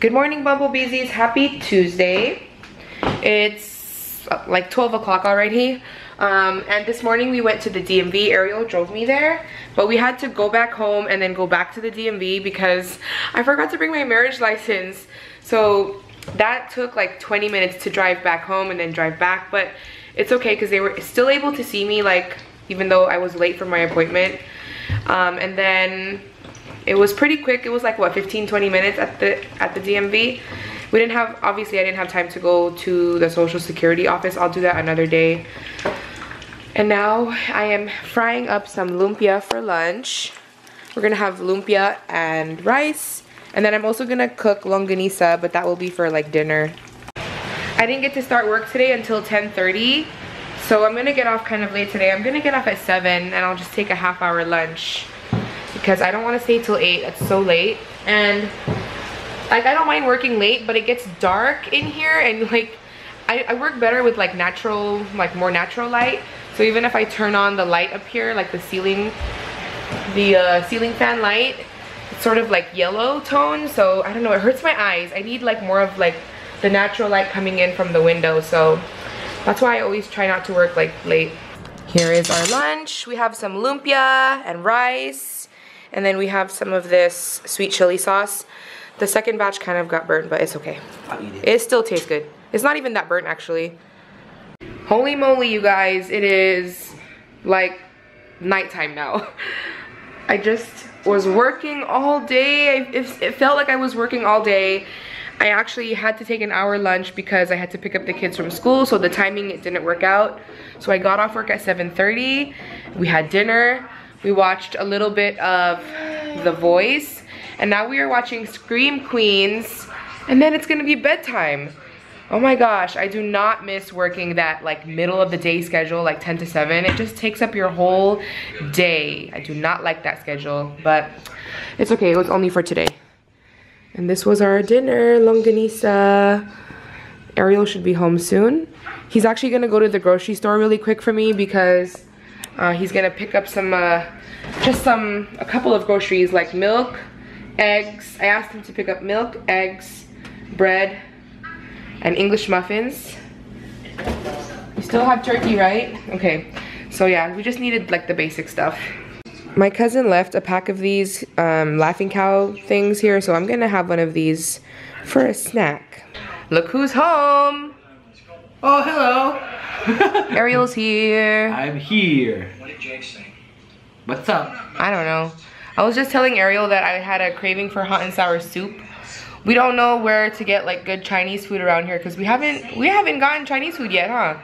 Good morning, Bumblebeesies. Happy Tuesday. It's like 12 o'clock already. And this morning we went to the DMV. Ariel drove me there, but we had to go back home and then go back to the DMV because I forgot to bring my marriage license. So that took like 20 minutes to drive back home and then drive back, but it's okay because they were still able to see me, like, even though I was late for my appointment. And then it was pretty quick. It was like, what, 15-20 minutes at the DMV. We didn't have, obviously I didn't have time to go to the Social Security office. I'll do that another day. And now I am frying up some lumpia for lunch. We're gonna have lumpia and rice, and then I'm also gonna cook longanisa, but that will be for like dinner. I didn't get to start work today until 10:30, so I'm gonna get off kind of late today. I'm gonna get off at 7 and I'll just take a half-hour lunch because I don't want to stay till 8. It's so late, and like, I don't mind working late, but it gets dark in here, and like I work better with like natural, like more natural light. So even if I turn on the light up here, like the ceiling fan light, it's sort of like yellow tone, so I don't know, it hurts my eyes. I need like more of like the natural light coming in from the window, so that's why I always try not to work like late. Here is our lunch. We have some lumpia and rice, and then we have some of this sweet chili sauce. The second batch kind of got burnt, but it's okay. I'll eat it. It still tastes good. It's not even that burnt, actually. Holy moly, you guys, it is like nighttime now. I just was working all day. It felt like I was working all day. I actually had to take an hour lunch because I had to pick up the kids from school, so the timing, it didn't work out. So I got off work at 7:30. We had dinner. We watched a little bit of The Voice, and now we are watching Scream Queens, and then it's gonna be bedtime. Oh my gosh, I do not miss working that like middle of the day schedule, like 10 to 7. It just takes up your whole day. I do not like that schedule, but it's okay. It was only for today. And this was our dinner, longanisa. Ariel should be home soon. He's actually gonna go to the grocery store really quick for me because he's gonna pick up some, a couple of groceries, like milk, eggs. I asked him to pick up milk, eggs, bread, and English muffins. You still have turkey, right? Okay, so yeah, we just needed like the basic stuff. My cousin left a pack of these Laughing Cow things here, so I'm gonna have one of these for a snack. Look who's home! Oh, hello! Ariel's here. I'm here. What did Jake say? What's up? I don't know. I was just telling Ariel that I had a craving for hot and sour soup. We don't know where to get like good Chinese food around here because we haven't gotten Chinese food yet, huh?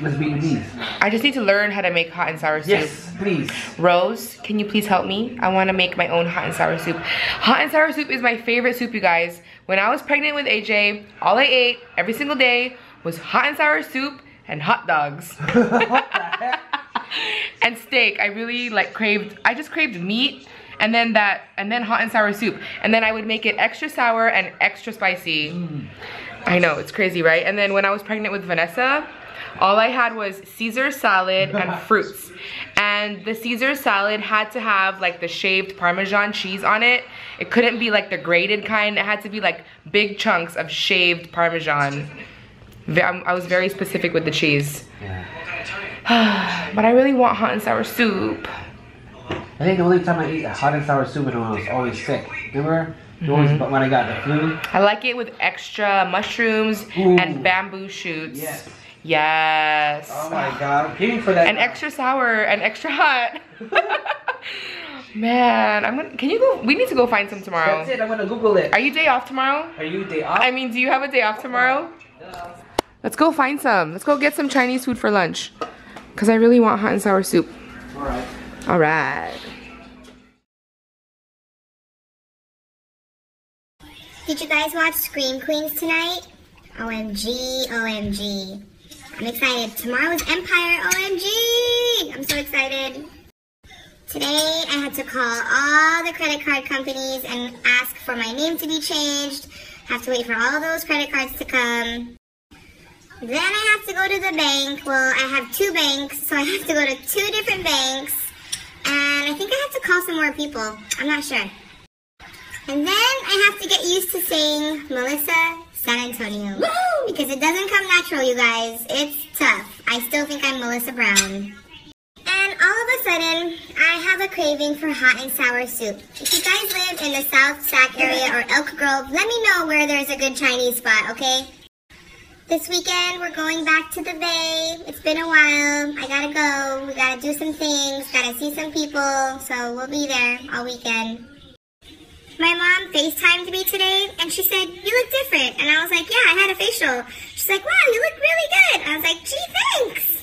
Let's be these. I just need to learn how to make hot and sour soup. Yes, please. Rose, can you please help me? I want to make my own hot and sour soup. Hot and sour soup is my favorite soup, you guys. When I was pregnant with AJ, all I ate every single day was hot and sour soup and hot dogs. What the heck? And steak. I really like craved. I just craved meat. And then hot and sour soup. And then I would make it extra sour and extra spicy. Mm. I know, it's crazy, right? And then when I was pregnant with Vanessa, all I had was Caesar salad and fruits. And the Caesar salad had to have like the shaved Parmesan cheese on it. It couldn't be like the grated kind. It had to be like big chunks of shaved Parmesan. I was very specific with the cheese. Yeah. But I really want hot and sour soup. I think the only time I ate hot and sour soup when I was always sick. Remember? Mm-hmm. But when I got the flu. I like it with extra mushrooms. Ooh. And bamboo shoots. Yes. Yes. Oh my god, I'm paying for that. And extra sour and extra hot. Man, can you go? We need to go find some tomorrow. That's it, I'm gonna Google it. Are you day off tomorrow? Are you day off? I mean, do you have a day off tomorrow? No. Let's go find some. Let's go get some Chinese food for lunch. Because I really want hot and sour soup. Alright. All right. Did you guys watch Scream Queens tonight? OMG, OMG. I'm excited. Tomorrow's Empire, OMG! I'm so excited. Today, I had to call all the credit card companies and ask for my name to be changed. Have to wait for all those credit cards to come. Then I have to go to the bank. Well, I have two banks, so I have to go to two different banks. And I think I have to call some more people. I'm not sure. And then I have to get to sing Melissa San Antonio. Woo! Because it doesn't come natural, you guys. It's tough. I still think I'm Melissa Brown. And all of a sudden, I have a craving for hot and sour soup. If you guys live in the South Sac area or Elk Grove, let me know where there's a good Chinese spot, okay? This weekend, we're going back to the Bay. It's been a while. I gotta go. We gotta do some things. Gotta see some people. So we'll be there all weekend. My mom FaceTimed me today, and she said, "You look different." And I was like, "Yeah, I had a facial." She's like, "Wow, you look really good." I was like, "Gee, thanks."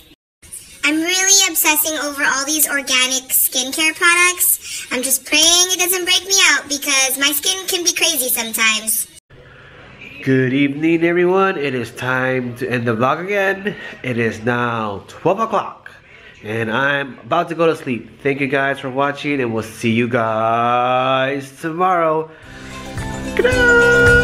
I'm really obsessing over all these organic skincare products. I'm just praying it doesn't break me out because my skin can be crazy sometimes. Good evening, everyone. It is time to end the vlog again. It is now 12 o'clock and I'm about to go to sleep. Thank you guys for watching and we'll see you guys tomorrow. Good night.